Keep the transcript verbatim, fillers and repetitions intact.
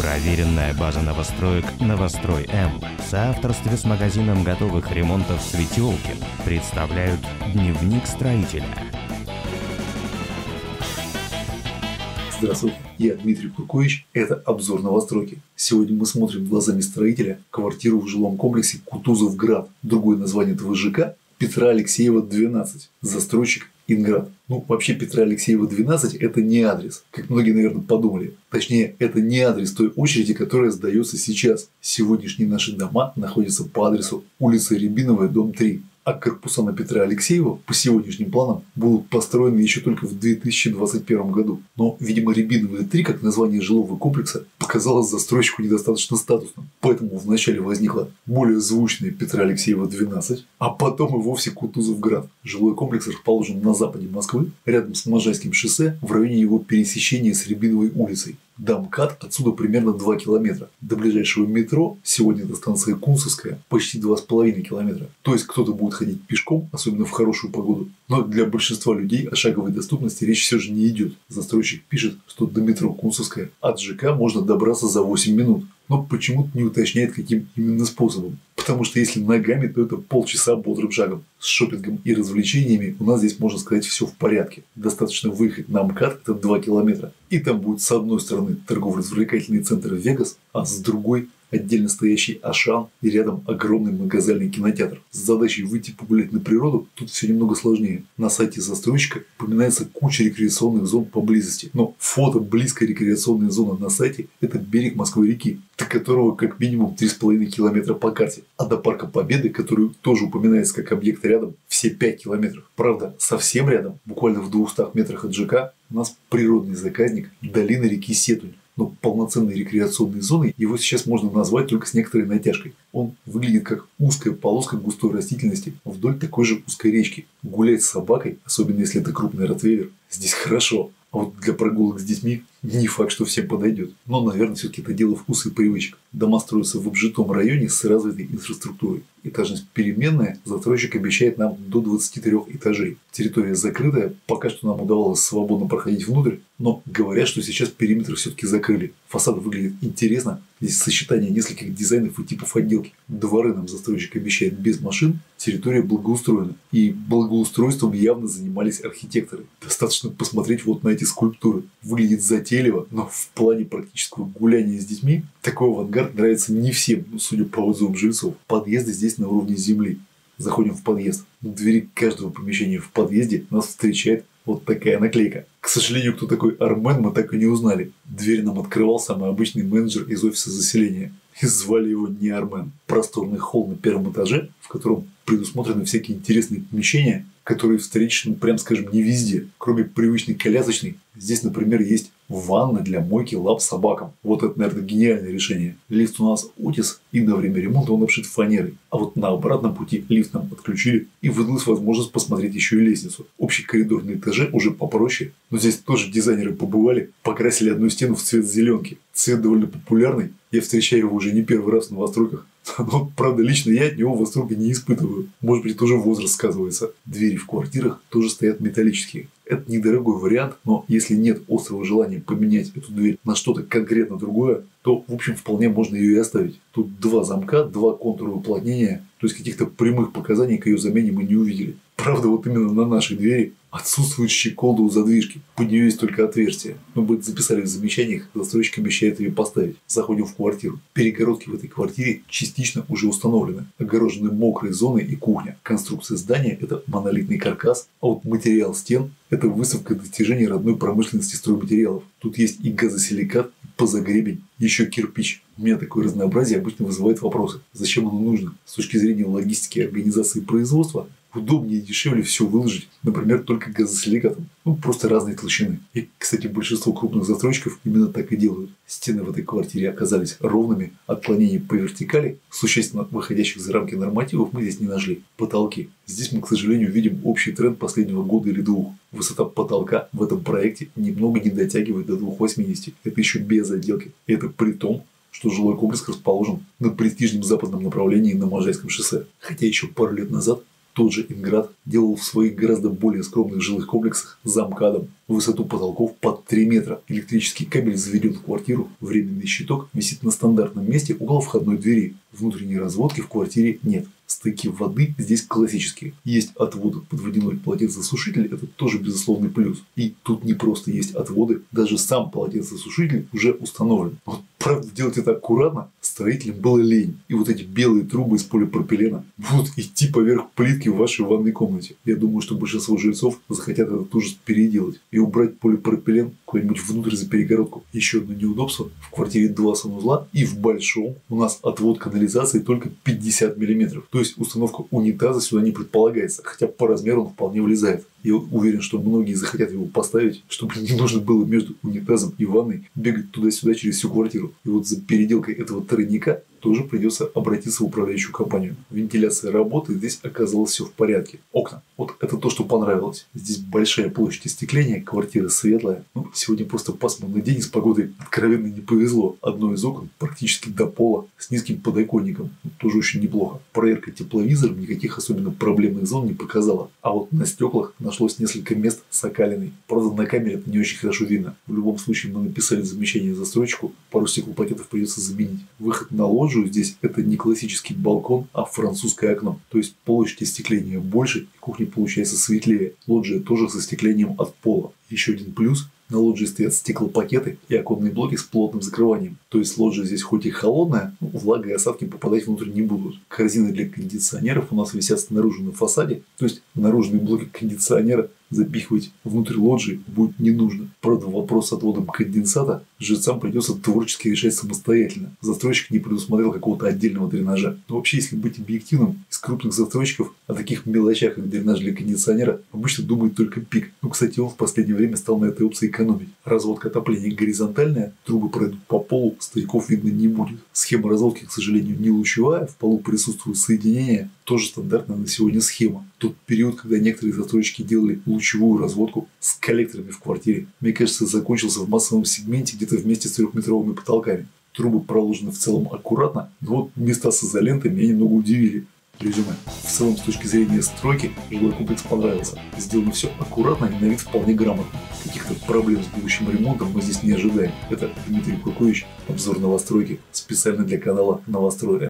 Проверенная база новостроек «Новострой-М» в соавторстве с магазином готовых ремонтов «Светёлкин» представляют «Дневник строителя». Здравствуйте, я Дмитрий Куркович, это обзор новостройки. Сегодня мы смотрим глазами строителя квартиру в жилом комплексе «Кутузовград», другое название этого ЖК – Петра Алексеева, двенадцать, застройщик Инград. Ну, вообще Петра Алексеева двенадцать это не адрес, как многие, наверное, подумали. Точнее, это не адрес той очереди, которая сдается сейчас. Сегодняшние наши дома находятся по адресу улица Рябиновая, дом три. А корпуса на Петра Алексеева по сегодняшним планам будут построены еще только в две тысячи двадцать первом году. Но, видимо, Рябиновая три, как название жилого комплекса, показалось застройщику недостаточно статусным. Поэтому вначале возникла более звучная Петра Алексеева двенадцать, а потом и вовсе Кутузовград. Жилой комплекс расположен на западе Москвы, рядом с Можайским шоссе, в районе его пересечения с Рябиновой улицей. До МКАД отсюда примерно два километра. До ближайшего метро, сегодня это станция Кунцевская, почти два с половиной километра. То есть кто-то будет ходить пешком, особенно в хорошую погоду. Но для большинства людей о шаговой доступности речь все же не идет. Застройщик пишет, что до метро Кунцевская от ЖК можно добраться за восемь минут. Но почему-то не уточняет, каким именно способом. Потому что если ногами, то это полчаса бодрым шагом. С шопингом и развлечениями у нас здесь, можно сказать, все в порядке. Достаточно выехать на МКАД, это два километра. И там будет с одной стороны торгово-развлекательный центр «Вегас», а с другой отдельно стоящий «Ашан» и рядом огромный многозальный кинотеатр. С задачей выйти погулять на природу тут все немного сложнее. На сайте застройщика упоминается куча рекреационных зон поблизости. Но фото близкой рекреационной зоны на сайте – это берег Москвы-реки, до которого как минимум три с половиной километра по карте. А до Парка Победы, который тоже упоминается как объект рядом, все пять километров. Правда, совсем рядом, буквально в двухстах метрах от ЖК, у нас природный заказник – долина реки Сетунь. Но полноценной рекреационной зоной его сейчас можно назвать только с некоторой натяжкой. Он выглядит как узкая полоска густой растительности вдоль такой же узкой речки. Гулять с собакой, особенно если это крупный ротвейлер, здесь хорошо. А вот для прогулок с детьми не факт, что всем подойдет. Но, наверное, все-таки это дело вкуса и привычек. Дома строятся в обжитом районе с развитой инфраструктурой. Этажность переменная, застройщик обещает нам до двадцати трёх этажей. Территория закрытая, пока что нам удавалось свободно проходить внутрь, но говорят, что сейчас периметр все-таки закрыли. Фасад выглядит интересно, здесь сочетание нескольких дизайнов и типов отделки. Дворы нам застройщик обещает без машин, территория благоустроена. И благоустройством явно занимались архитекторы. Достаточно посмотреть вот на эти скульптуры. Выглядит затейливо, но в плане практического гуляния с детьми такой авангард нравится не всем, судя по отзывам жильцов. Подъезды здесь на уровне земли. Заходим в подъезд. На двери каждого помещения в подъезде нас встречает вот такая наклейка. К сожалению, кто такой Армен, мы так и не узнали. Дверь нам открывал самый обычный менеджер из офиса заселения. И звали его не Армен. Просторный холл на первом этаже, в котором предусмотрены всякие интересные помещения, которые встречены, прям скажем, не везде. Кроме привычной колясочной, здесь, например, есть ванна для мойки лап собакам. Вот это, наверное, гениальное решение. Лифт у нас Otis, и на время ремонта он обшит фанерой. А вот на обратном пути лифт нам подключили, и выдалась возможность посмотреть еще и лестницу. Общий коридор на этаже уже попроще, но здесь тоже дизайнеры побывали, покрасили одну стену в цвет зеленки. Цвет довольно популярный, я встречаю его уже не первый раз в новостройках. Но, правда, лично я от него восторга не испытываю. Может быть, тоже возраст сказывается. Двери в квартирах тоже стоят металлические. Это недорогой вариант, но если нет острого желания поменять эту дверь на что-то конкретно другое, то, в общем, вполне можно ее и оставить. Тут два замка, два контура уплотнения, то есть каких-то прямых показаний к ее замене мы не увидели. Правда, вот именно на нашей двери отсутствует щеколда у задвижки, под нее есть только отверстие. Мы бы записали в замечаниях, застройщик обещает ее поставить. Заходим в квартиру. Перегородки в этой квартире частично уже установлены. Огорожены мокрой зоной и кухня. Конструкция здания – это монолитный каркас, а вот материал стен – это выставка достижений родной промышленности стройматериалов. Тут есть и газосиликат, и позагребень, еще кирпич. У меня такое разнообразие обычно вызывает вопросы. Зачем оно нужно? С точки зрения логистики и организации производства удобнее и дешевле все выложить, например, только газосиликатом. Ну, просто разные толщины. И, кстати, большинство крупных застройщиков именно так и делают. Стены в этой квартире оказались ровными, отклонений по вертикали, существенно выходящих за рамки нормативов, мы здесь не нашли. Потолки. Здесь мы, к сожалению, видим общий тренд последнего года или двух. Высота потолка в этом проекте немного не дотягивает до двух восьмидесяти. Это еще без отделки. И это при том, что жилой комплекс расположен на престижном западном направлении на Можайском шоссе. Хотя еще пару лет назад Тот же Инград делал в своих гораздо более скромных жилых комплексах за МКАДом высоту потолков под три метра. Электрический кабель заведен в квартиру, временный щиток висит на стандартном месте около входной двери. Внутренней разводки в квартире нет. Стыки воды здесь классические. Есть отвод под водяной полотенцесушитель, это тоже безусловный плюс. И тут не просто есть отводы, даже сам полотенцесушитель уже установлен. Вот правда, делать это аккуратно строителям было лень. И вот эти белые трубы из полипропилена будут идти поверх плитки в вашей ванной комнате. Я думаю, что большинство жильцов захотят это тоже переделать и убрать полипропилен куда-нибудь внутрь за перегородку. Еще одно неудобство: в квартире два санузла, и в большом у нас отвод канализации только пятьдесят миллиметров. То есть установка унитаза сюда не предполагается, хотя по размеру он вполне влезает. Я уверен, что многие захотят его поставить, чтобы не нужно было между унитазом и ванной бегать туда-сюда через всю квартиру. И вот за переделкой этого тройника тоже придется обратиться в управляющую компанию. Вентиляция работает, здесь оказалось все в порядке. Окна. Вот это то, что понравилось. Здесь большая площадь остекления, квартира светлая. Ну, сегодня просто пасмурный день, с погодой откровенно не повезло. Одно из окон практически до пола, с низким подоконником. Тоже очень неплохо. Проверка тепловизором никаких особенно проблемных зон не показала. А вот на стеклах нашлось несколько мест с окалиной. Правда, на камере это не очень хорошо видно. В любом случае мы написали замечание застройщику. Пару стеклопакетов придется заменить. Выход на лоджию. Здесь это не классический балкон, а французское окно. То есть площадь остекления больше, и кухня получается светлее. Лоджия тоже с остеклением от пола. Еще один плюс: на лоджии стоят стеклопакеты и оконные блоки с плотным закрыванием. То есть лоджия здесь хоть и холодная, но влага и осадки попадать внутрь не будут. Корзины для кондиционеров у нас висят снаружи на фасаде. То есть наружные блоки кондиционера запихивать внутрь лоджии будет не нужно. Правда, вопрос с отводом конденсата жильцам придется творчески решать самостоятельно. Застройщик не предусмотрел какого-то отдельного дренажа. Но вообще, если быть объективным, из крупных застройщиков о таких мелочах, как дренаж для кондиционера, обычно думает только Пик. Ну, кстати, он в последнее время стал на этой опции экономить. Разводка отопления горизонтальная, трубы пройдут по полу, стариков видно не будет. Схема разводки, к сожалению, не лучевая, в полу присутствуют соединения, тоже стандартная на сегодня схема. Тот период, когда некоторые застройщики делали лучевую разводку с коллекторами в квартире, мне кажется, закончился в массовом сегменте где-то вместе с трехметровыми потолками. Трубы проложены в целом аккуратно, но вот места с изолентой меня немного удивили. Резюме. В целом, с точки зрения стройки, жилой комплекс понравился. Сделано все аккуратно и на вид вполне грамотно. Каких-то проблем с будущим ремонтом мы здесь не ожидаем. Это Дмитрий Куркович. Обзор новостройки. Специально для канала Новострой-М.